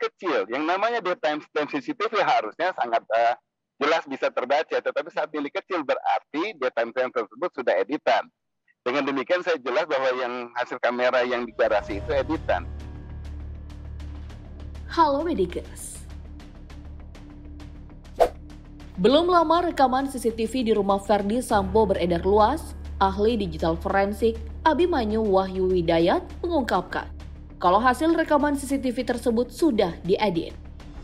kecil. Yang namanya daytime CCTV harusnya sangat jelas bisa terbaca, tetapi saat ini kecil berarti daytime tersebut sudah editan. Dengan demikian saya jelas bahwa yang hasil kamera yang di garasi itu editan. Halo Medigers. Belum lama rekaman CCTV di rumah Ferdy Sambo beredar luas. Ahli digital forensik Abimanyu Wachjoewidajat mengungkapkan kalau hasil rekaman CCTV tersebut sudah diedit.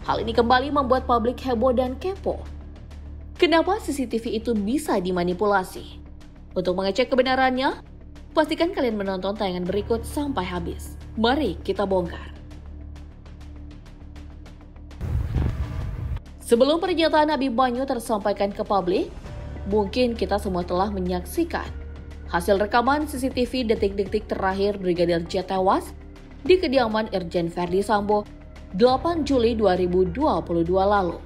Hal ini kembali membuat publik heboh dan kepo. Kenapa CCTV itu bisa dimanipulasi? Untuk mengecek kebenarannya, pastikan kalian menonton tayangan berikut sampai habis. Mari kita bongkar. Sebelum pernyataan Abimanyu tersampaikan ke publik, mungkin kita semua telah menyaksikan hasil rekaman CCTV detik-detik terakhir Brigadir J tewas di kediaman Irjen Ferdy Sambo 8 Juli 2022 lalu.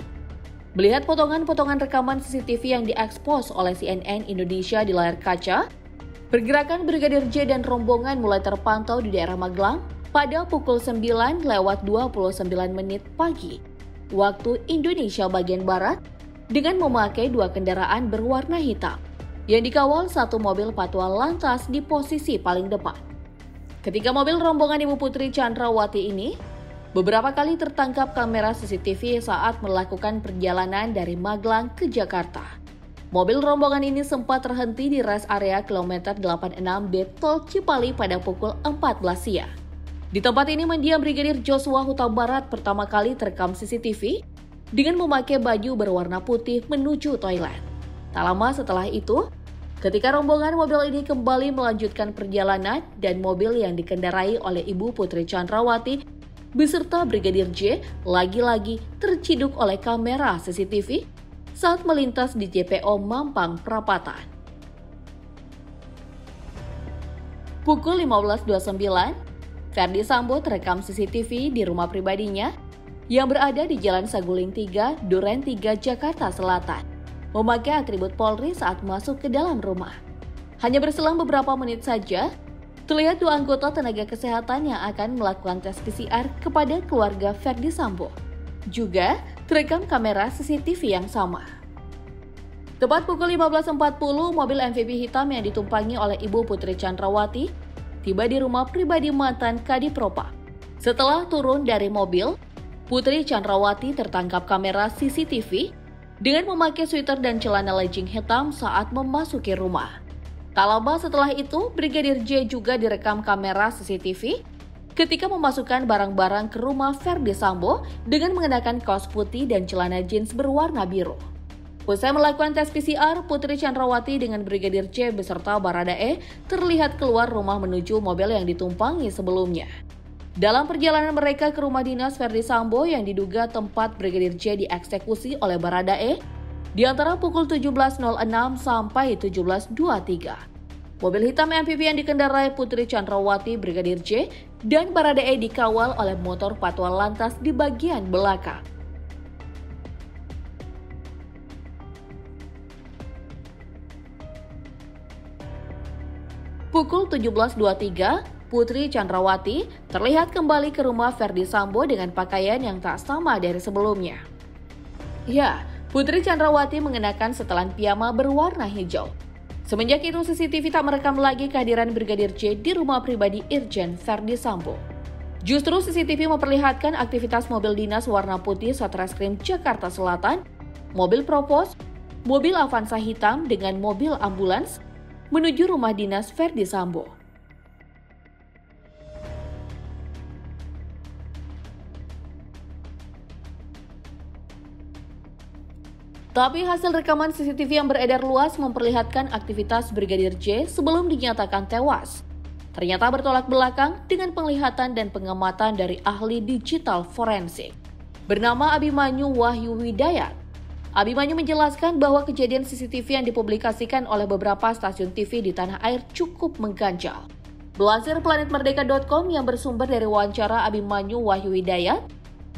Melihat potongan-potongan rekaman CCTV yang diekspos oleh CNN Indonesia di layar kaca, pergerakan Brigadir J dan rombongan mulai terpantau di daerah Magelang pada pukul 9:29 pagi, waktu Indonesia bagian Barat, dengan memakai dua kendaraan berwarna hitam, yang dikawal satu mobil patwal lantas di posisi paling depan. Ketika mobil rombongan Ibu Putri Chandrawati ini, beberapa kali tertangkap kamera CCTV saat melakukan perjalanan dari Magelang ke Jakarta. Mobil rombongan ini sempat terhenti di rest area kilometer 86 B Tol Cipali pada pukul 14 siang. Di tempat ini mendiam Brigadir Joshua Hutabarat pertama kali terekam CCTV dengan memakai baju berwarna putih menuju toilet. Tak lama setelah itu, ketika rombongan mobil ini kembali melanjutkan perjalanan dan mobil yang dikendarai oleh Ibu Putri Chandrawati beserta Brigadir J lagi-lagi terciduk oleh kamera CCTV saat melintas di JPO Mampang Prapatan. Pukul 15:29, Ferdy Sambo terekam CCTV di rumah pribadinya yang berada di Jalan Saguling 3, Duren 3, Jakarta Selatan, memakai atribut Polri saat masuk ke dalam rumah. Hanya berselang beberapa menit saja, terlihat dua anggota tenaga kesehatan yang akan melakukan tes PCR kepada keluarga Ferdy Sambo. Juga terekam kamera CCTV yang sama. Tepat pukul 15:40, mobil MPV hitam yang ditumpangi oleh Ibu Putri Chandrawati tiba di rumah pribadi mantan Kadipropa. Setelah turun dari mobil, Putri Chandrawati tertangkap kamera CCTV dengan memakai sweater dan celana legging hitam saat memasuki rumah. Tak lama setelah itu, Brigadir J juga direkam kamera CCTV ketika memasukkan barang-barang ke rumah Ferdy Sambo dengan mengenakan kaos putih dan celana jeans berwarna biru. Usai melakukan tes PCR, Putri Chandrawati dengan Brigadir J beserta Bharada E terlihat keluar rumah menuju mobil yang ditumpangi sebelumnya. Dalam perjalanan mereka ke rumah dinas Ferdy Sambo yang diduga tempat Brigadir J dieksekusi oleh Bharada E, di antara pukul 17:06 sampai 17:23. Mobil hitam MPV yang dikendarai Putri Chandrawati, Brigadir J, dan Bharada E dikawal oleh motor patwal lantas di bagian belakang. Pukul 17:23, Putri Chandrawati terlihat kembali ke rumah Ferdy Sambo dengan pakaian yang tak sama dari sebelumnya. Ya, Putri Chandrawati mengenakan setelan piyama berwarna hijau. Semenjak itu CCTV tak merekam lagi kehadiran Brigadir J di rumah pribadi Irjen Ferdy Sambo. Justru CCTV memperlihatkan aktivitas mobil dinas warna putih Satreskrim Jakarta Selatan, mobil Propos, mobil Avanza hitam dengan mobil ambulans menuju rumah dinas Ferdy Sambo. Tapi hasil rekaman CCTV yang beredar luas memperlihatkan aktivitas Brigadir J sebelum dinyatakan tewas. Ternyata bertolak belakang dengan penglihatan dan pengamatan dari ahli digital forensik bernama Abimanyu Wachjoewidajat. Abimanyu menjelaskan bahwa kejadian CCTV yang dipublikasikan oleh beberapa stasiun TV di tanah air cukup mengganjal. Belajar Planet Merdeka.com yang bersumber dari wawancara Abimanyu Wachjoewidajat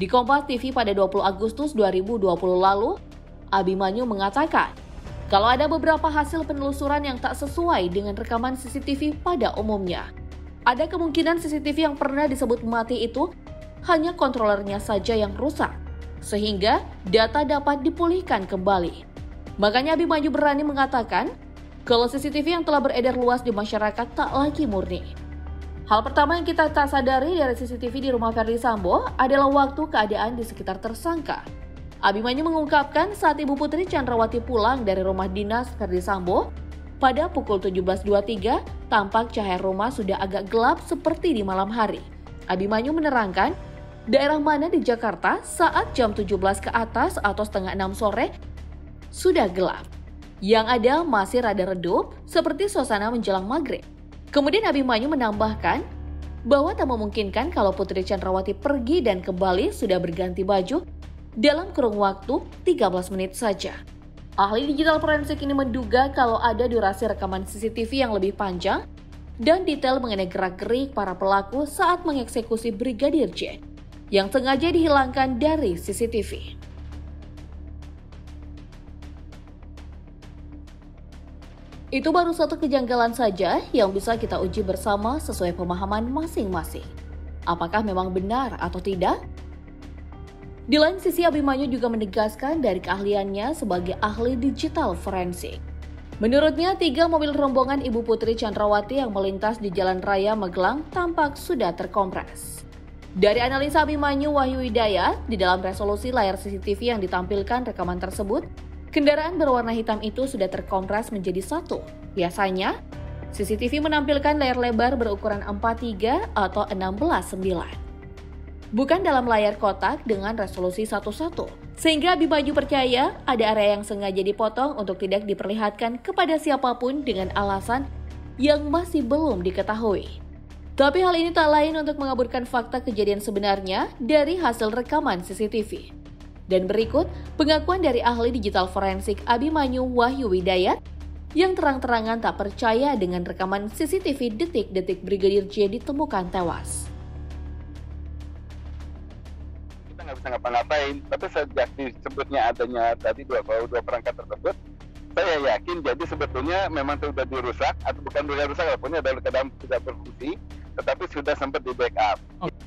di Kompas TV pada 20 Agustus 2020 lalu, Abimanyu mengatakan kalau ada beberapa hasil penelusuran yang tak sesuai dengan rekaman CCTV pada umumnya. Ada kemungkinan CCTV yang pernah disebut mati itu hanya kontrolernya saja yang rusak, sehingga data dapat dipulihkan kembali. Makanya Abimanyu berani mengatakan kalau CCTV yang telah beredar luas di masyarakat tak lagi murni. Hal pertama yang kita tak sadari dari CCTV di rumah Ferdy Sambo adalah waktu keadaan di sekitar tersangka. Abimanyu mengungkapkan saat Ibu Putri Chandrawati pulang dari rumah dinas Ferdy Sambo pada pukul 17.23, tampak cahaya rumah sudah agak gelap seperti di malam hari. Abimanyu menerangkan daerah mana di Jakarta saat jam 17 ke atas atau setengah 6 sore sudah gelap. Yang ada masih rada redup seperti suasana menjelang maghrib. Kemudian Abimanyu menambahkan bahwa tak memungkinkan kalau Putri Chandrawati pergi dan kembali sudah berganti baju dalam kurun waktu 13 menit saja. Ahli digital forensik ini menduga kalau ada durasi rekaman CCTV yang lebih panjang dan detail mengenai gerak-gerik para pelaku saat mengeksekusi Brigadir J yang sengaja dihilangkan dari CCTV. Itu baru satu kejanggalan saja yang bisa kita uji bersama sesuai pemahaman masing-masing. Apakah memang benar atau tidak? Di lain sisi, Abimanyu juga menegaskan dari keahliannya sebagai ahli digital forensik. Menurutnya, 3 mobil rombongan Ibu Putri Chandrawati yang melintas di Jalan Raya Magelang tampak sudah terkompres. Dari analisa Abimanyu Wachjoewidajat, di dalam resolusi layar CCTV yang ditampilkan rekaman tersebut, kendaraan berwarna hitam itu sudah terkompres menjadi 1. Biasanya, CCTV menampilkan layar lebar berukuran 43 atau 16:9. Bukan dalam layar kotak dengan resolusi 1:1. Sehingga Abimanyu percaya ada area yang sengaja dipotong untuk tidak diperlihatkan kepada siapapun dengan alasan yang masih belum diketahui. Tapi hal ini tak lain untuk mengaburkan fakta kejadian sebenarnya dari hasil rekaman CCTV. Dan berikut pengakuan dari ahli digital forensik Abimanyu Wachjoewidajat yang terang-terangan tak percaya dengan rekaman CCTV detik-detik Brigadir J ditemukan tewas. Nggak ngapa-ngapain, tapi sejak disebutnya adanya tadi dua perangkat tersebut, saya yakin jadi sebetulnya memang sudah dirusak atau bukan dirusak, walaupun ada dalam tidak berfungsi, tetapi sudah sempat di backup.